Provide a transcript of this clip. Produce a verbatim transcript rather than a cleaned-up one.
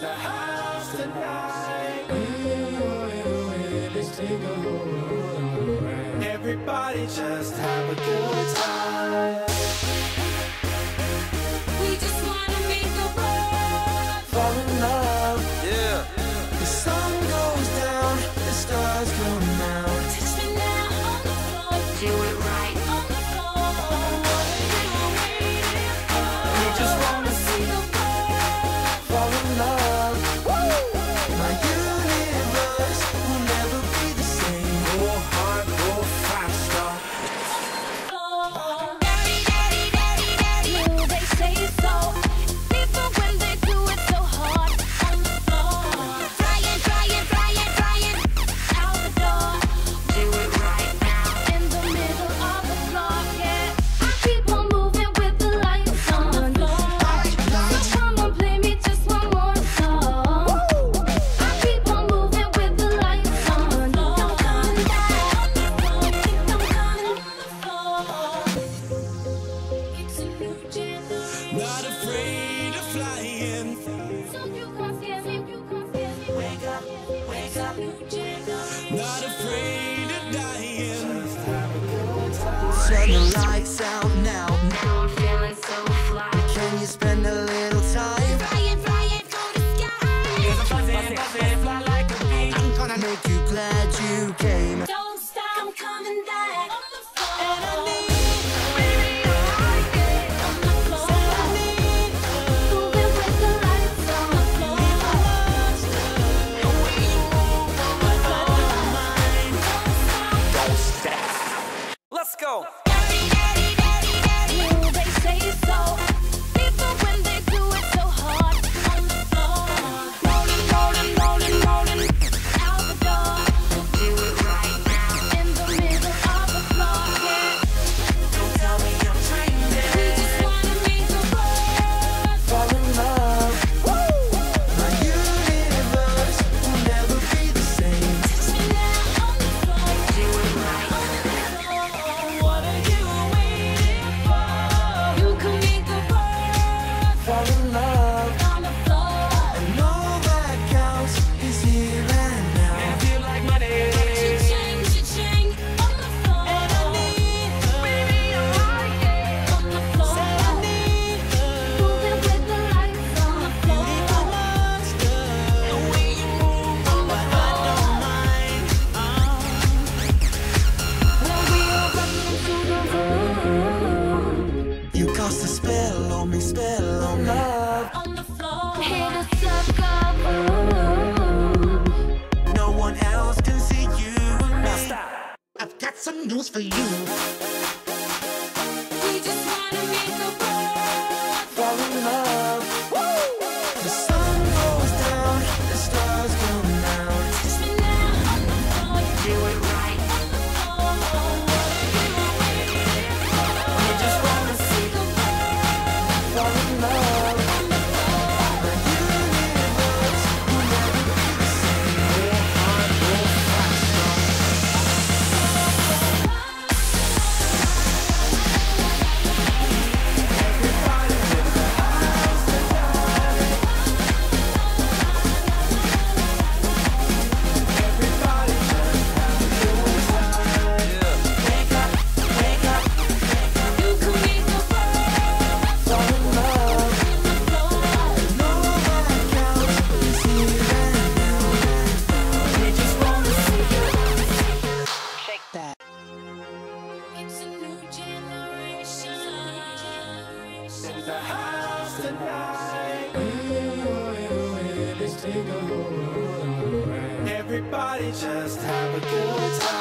the house tonight. Everybody just have a good time. We just wanna make the world fall in love. Yeah. The sun goes down, the stars come out. Touch me now on the floor. Do it right on the floor. What we were waiting for. We just wanna see the world fall in love. Woo! My universe will never be the same. More hard, more faster. Oh, daddy, daddy, daddy, daddy, ooh, they say so. People when they do it so hard on the floor. Brian, Brian, Brian, Brian, out the door. Do it right now in the middle of the floor. Yeah, I keep on moving with the lights on the floor. So come on, play me just one more song. I keep on moving with the lights on the floor. Don't come down, don't come on the floor. It's a new generation. Not afraid of flying. So you can't scare me, you can't scare me. Wake up, wake up, new generation. Not afraid of dying. Just have a good time. Turn the lights out now. Now I'm feeling so fly. Can you spend a little time? Brian, Brian, go to sky. Fly like a bee. I'm gonna make you glad you came. Don't stop, I'm coming back on the floor. And I need on the floor. Moving with the lights on the floor. Don't stop. Let's go. Daddy, daddy, daddy, daddy, ooh, they say so. People when they do it so hard on the floor. Rolling, rolling, rolling, rolling, out the door. Do it right now in the middle of the floor. Yeah, Don't tell me I'm dreaming. we just wanna make the world fall in love. My universe will never be the same. touch me now on the floor. Do it right on the floor. What are you waiting for? You can make the world Fall in love. on the floor. And all that counts is here and now. And feel like money. Cha-ching, cha-ching, on the floor. And I need baby, I like it on the floor. I need moving with the lights on the floor. I lost the way you move, but I don't mind. When we all run into the room, You cast a spell on me, spell on love. on the floor. hit us up, love. No one else can see you and me. I've got some news for you. We just wanna make the world Fall in love. The sun goes down, the stars come out. touch me now on the floor. Do it right on the floor. What are you waiting for? We just wanna see the world Fall in love. on the floor. My universe will never be the same. More hard, more faster. Everybody live the house tonight. Everybody just have a good time. Wake up, wake up, You can make the world fall in love. on the floor. And all that counts is here and now. We just wanna see the world. Shake that. It's a new generation. In the house tonight. Everybody just have a good time.